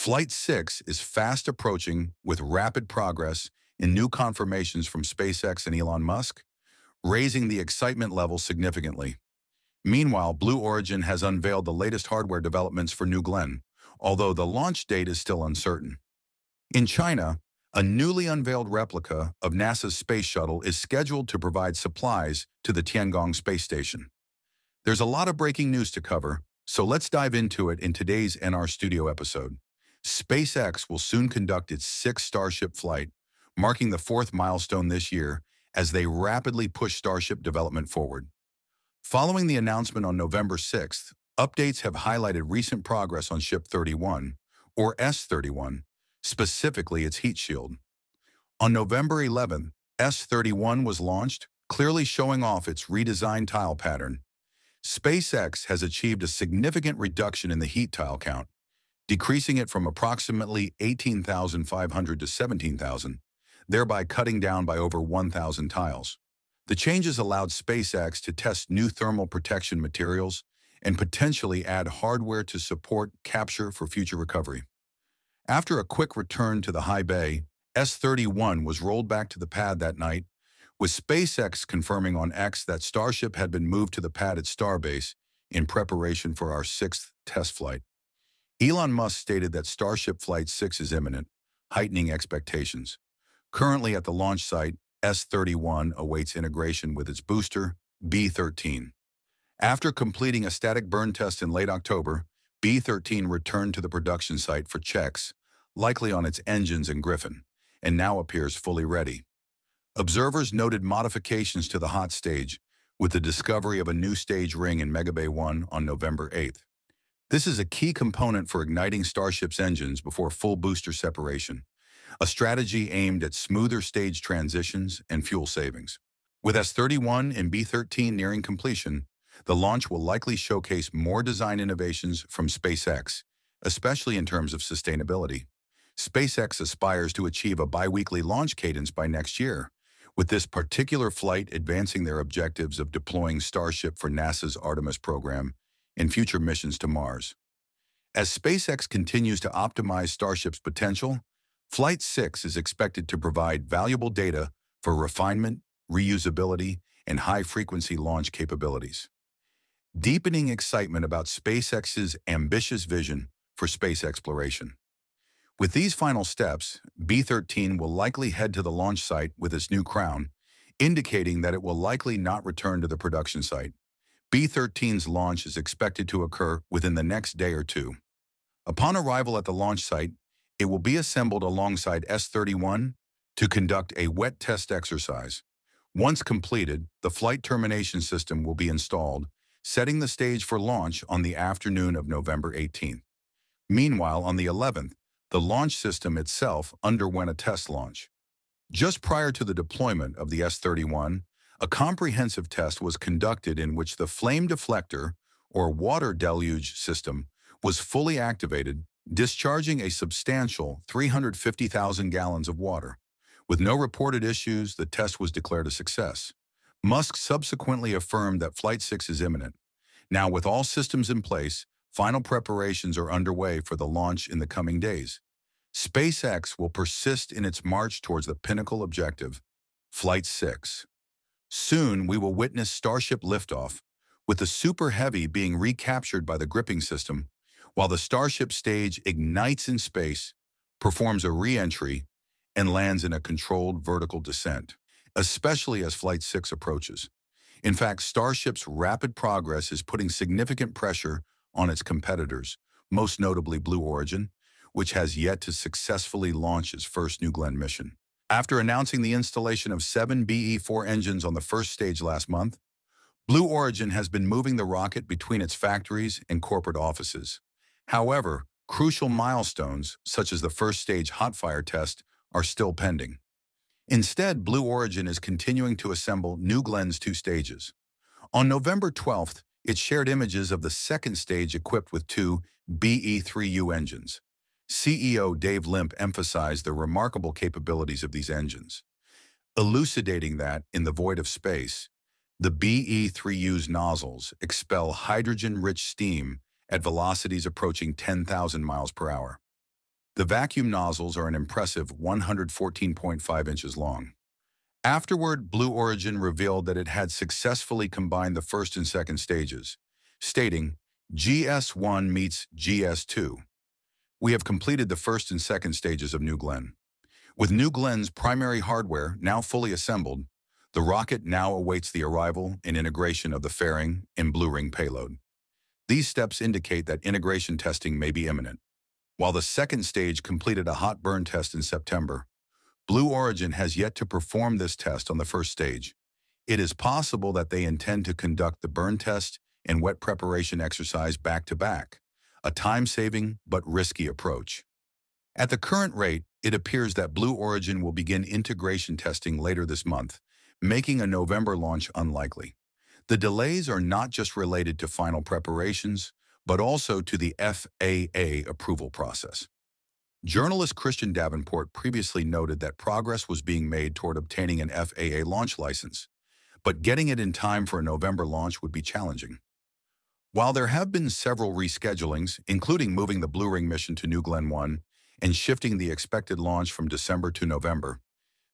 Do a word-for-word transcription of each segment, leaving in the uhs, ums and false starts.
Flight six is fast approaching with rapid progress in new confirmations from SpaceX and Elon Musk, raising the excitement level significantly. Meanwhile, Blue Origin has unveiled the latest hardware developments for New Glenn, although the launch date is still uncertain. In China, a newly unveiled replica of NASA's space shuttle is scheduled to provide supplies to the Tiangong space station. There's a lot of breaking news to cover, so let's dive into it in today's N R Studio episode. SpaceX will soon conduct its sixth Starship flight, marking the fourth milestone this year as they rapidly push Starship development forward. Following the announcement on November sixth, updates have highlighted recent progress on Ship thirty-one, or S thirty-one, specifically its heat shield. On November eleventh, S thirty-one was launched, clearly showing off its redesigned tile pattern. SpaceX has achieved a significant reduction in the heat tile count, decreasing it from approximately eighteen thousand five hundred to seventeen thousand, thereby cutting down by over one thousand tiles. The changes allowed SpaceX to test new thermal protection materials and potentially add hardware to support capture for future recovery. After a quick return to the high bay, S thirty-one was rolled back to the pad that night, with SpaceX confirming on X that Starship had been moved to the pad at Starbase in preparation for our sixth test flight. Elon Musk stated that Starship Flight six is imminent, heightening expectations. Currently at the launch site, S thirty-one awaits integration with its booster, B thirteen. After completing a static burn test in late October, B thirteen returned to the production site for checks, likely on its engines and Griffin, and now appears fully ready. Observers noted modifications to the hot stage, with the discovery of a new stage ring in Megabay one on November eighth. This is a key component for igniting Starship's engines before full booster separation, a strategy aimed at smoother stage transitions and fuel savings. With S thirty-one and B thirteen nearing completion, the launch will likely showcase more design innovations from SpaceX, especially in terms of sustainability. SpaceX aspires to achieve a biweekly launch cadence by next year, with this particular flight advancing their objectives of deploying Starship for NASA's Artemis program and future missions to Mars. As SpaceX continues to optimize Starship's potential, Flight six is expected to provide valuable data for refinement, reusability, and high-frequency launch capabilities, deepening excitement about SpaceX's ambitious vision for space exploration. With these final steps, B thirteen will likely head to the launch site with its new crown, indicating that it will likely not return to the production site. B thirteen's launch is expected to occur within the next day or two. Upon arrival at the launch site, it will be assembled alongside S thirty-one to conduct a wet test exercise. Once completed, the flight termination system will be installed, setting the stage for launch on the afternoon of November eighteenth. Meanwhile, on the eleventh, the launch system itself underwent a test launch. Just prior to the deployment of the S thirty-one, a comprehensive test was conducted in which the flame deflector, or water deluge system, was fully activated, discharging a substantial three hundred fifty thousand gallons of water. With no reported issues, the test was declared a success. Musk subsequently affirmed that Flight six is imminent. Now, with all systems in place, final preparations are underway for the launch in the coming days. SpaceX will persist in its march towards the pinnacle objective, Flight six. Soon, we will witness Starship liftoff, with the Super Heavy being recaptured by the gripping system, while the Starship stage ignites in space, performs a re-entry, and lands in a controlled vertical descent, especially as Flight six approaches. In fact, Starship's rapid progress is putting significant pressure on its competitors, most notably Blue Origin, which has yet to successfully launch its first New Glenn mission. After announcing the installation of seven B E four engines on the first stage last month, Blue Origin has been moving the rocket between its factories and corporate offices. However, crucial milestones, such as the first stage hot fire test, are still pending. Instead, Blue Origin is continuing to assemble New Glenn's two stages. On November twelfth, it shared images of the second stage equipped with two B E three U engines. C E O Dave Limp emphasized the remarkable capabilities of these engines, elucidating that, in the void of space, the B E three U's nozzles expel hydrogen-rich steam at velocities approaching ten thousand miles per hour. The vacuum nozzles are an impressive one hundred fourteen point five inches long. Afterward, Blue Origin revealed that it had successfully combined the first and second stages, stating, G S one meets G S two. We have completed the first and second stages of New Glenn. With New Glenn's primary hardware now fully assembled, the rocket now awaits the arrival and integration of the fairing and blue ring payload. These steps indicate that integration testing may be imminent. While the second stage completed a hot burn test in September, Blue Origin has yet to perform this test on the first stage. It is possible that they intend to conduct the burn test and wet preparation exercise back-to-back, a time-saving but risky approach. At the current rate, it appears that Blue Origin will begin integration testing later this month, making a November launch unlikely. The delays are not just related to final preparations, but also to the F A A approval process. Journalist Christian Davenport previously noted that progress was being made toward obtaining an F A A launch license, but getting it in time for a November launch would be challenging. While there have been several reschedulings, including moving the Blue Ring mission to New Glenn one and shifting the expected launch from December to November,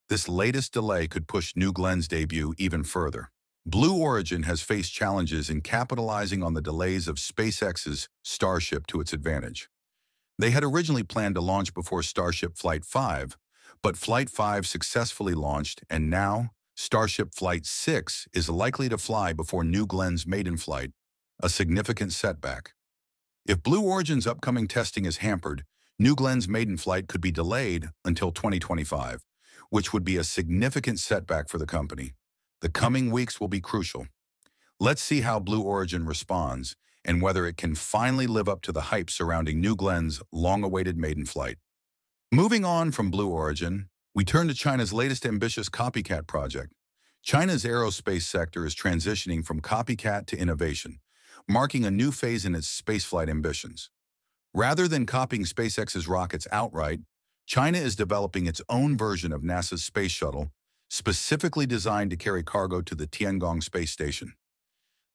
this latest delay could push New Glenn's debut even further. Blue Origin has faced challenges in capitalizing on the delays of SpaceX's Starship to its advantage. They had originally planned to launch before Starship Flight five, but Flight five successfully launched, and now Starship Flight six is likely to fly before New Glenn's maiden flight, a significant setback. If Blue Origin's upcoming testing is hampered, New Glenn's maiden flight could be delayed until twenty twenty-five, which would be a significant setback for the company. The coming weeks will be crucial. Let's see how Blue Origin responds, and whether it can finally live up to the hype surrounding New Glenn's long-awaited maiden flight. Moving on from Blue Origin, we turn to China's latest ambitious copycat project. China's aerospace sector is transitioning from copycat to innovation, marking a new phase in its spaceflight ambitions. Rather than copying SpaceX's rockets outright, China is developing its own version of NASA's space shuttle, specifically designed to carry cargo to the Tiangong space station.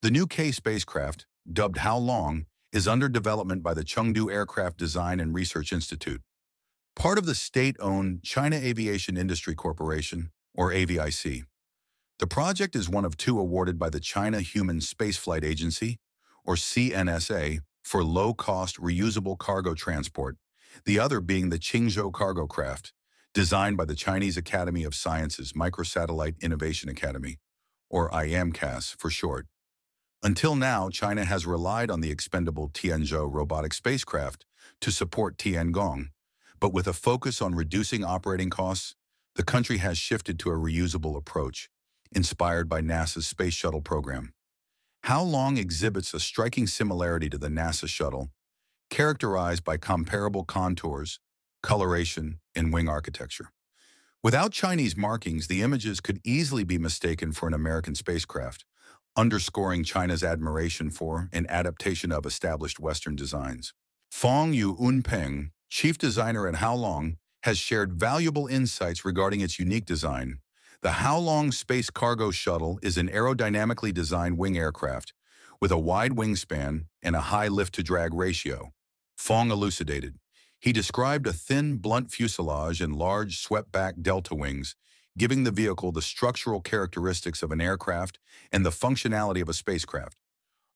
The new K spacecraft, dubbed Haolong, is under development by the Chengdu Aircraft Design and Research Institute. Part of the state-owned China Aviation Industry Corporation, or A V I C. The project is one of two awarded by the China Human Spaceflight Agency, or C N S A, for low-cost, reusable cargo transport, the other being the Qingzhou cargo craft, designed by the Chinese Academy of Sciences Microsatellite Innovation Academy, or I M C A S for short. Until now, China has relied on the expendable Tianzhou robotic spacecraft to support Tiangong, but with a focus on reducing operating costs, the country has shifted to a reusable approach, inspired by NASA's space shuttle program. Haolong exhibits a striking similarity to the NASA shuttle, characterized by comparable contours, coloration, and wing architecture. Without Chinese markings, the images could easily be mistaken for an American spacecraft, underscoring China's admiration for and adaptation of established Western designs. Fang Yuanpeng, chief designer at Haolong, has shared valuable insights regarding its unique design. The Haolong Space Cargo Shuttle is an aerodynamically designed wing aircraft with a wide wingspan and a high lift-to-drag ratio, Fang elucidated. He described a thin, blunt fuselage and large, swept-back delta wings, giving the vehicle the structural characteristics of an aircraft and the functionality of a spacecraft.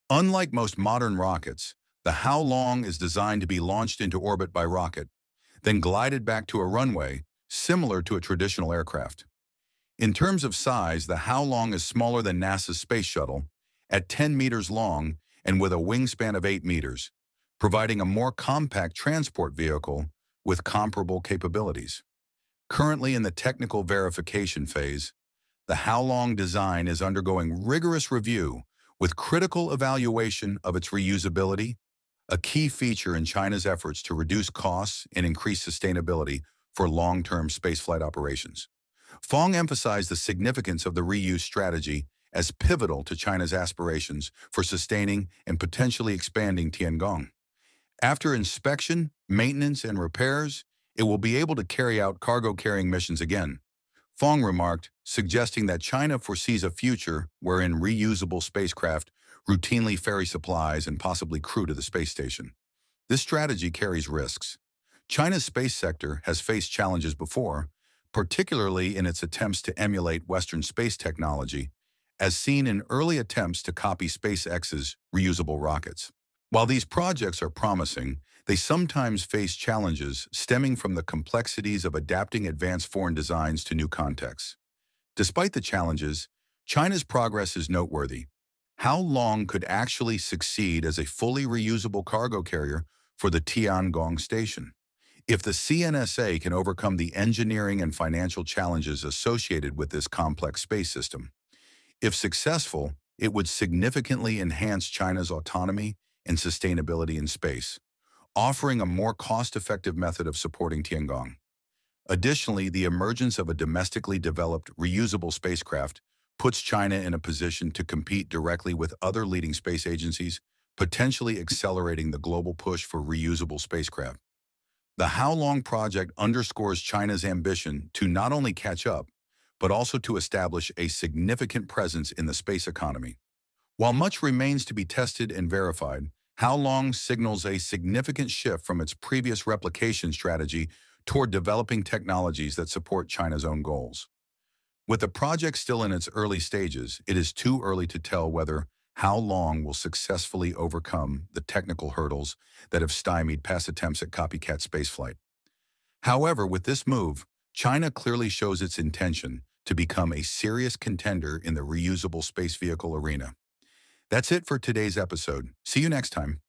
Unlike most modern rockets, the Haolong is designed to be launched into orbit by rocket, then glided back to a runway, similar to a traditional aircraft. In terms of size, the Haolong is smaller than NASA's space shuttle, at ten meters long and with a wingspan of eight meters, providing a more compact transport vehicle with comparable capabilities. Currently in the technical verification phase, the Haolong design is undergoing rigorous review with critical evaluation of its reusability, a key feature in China's efforts to reduce costs and increase sustainability for long-term spaceflight operations. Fang emphasized the significance of the reuse strategy as pivotal to China's aspirations for sustaining and potentially expanding Tiangong. After inspection, maintenance, and repairs, it will be able to carry out cargo-carrying missions again, Fang remarked, suggesting that China foresees a future wherein reusable spacecraft routinely ferry supplies and possibly crew to the space station. This strategy carries risks. China's space sector has faced challenges before, particularly in its attempts to emulate Western space technology, as seen in early attempts to copy SpaceX's reusable rockets. While these projects are promising, they sometimes face challenges stemming from the complexities of adapting advanced foreign designs to new contexts. Despite the challenges, China's progress is noteworthy. Haolong could actually succeed as a fully reusable cargo carrier for the Tiangong station. If the C N S A can overcome the engineering and financial challenges associated with this complex space system, if successful, it would significantly enhance China's autonomy and sustainability in space, offering a more cost-effective method of supporting Tiangong. Additionally, the emergence of a domestically developed reusable spacecraft puts China in a position to compete directly with other leading space agencies, potentially accelerating the global push for reusable spacecraft. The Haolong project underscores China's ambition to not only catch up, but also to establish a significant presence in the space economy. While much remains to be tested and verified, Haolong signals a significant shift from its previous replication strategy toward developing technologies that support China's own goals. With the project still in its early stages, it is too early to tell whether Haolong will successfully overcome the technical hurdles that have stymied past attempts at copycat spaceflight. However, with this move, China clearly shows its intention to become a serious contender in the reusable space vehicle arena. That's it for today's episode. See you next time.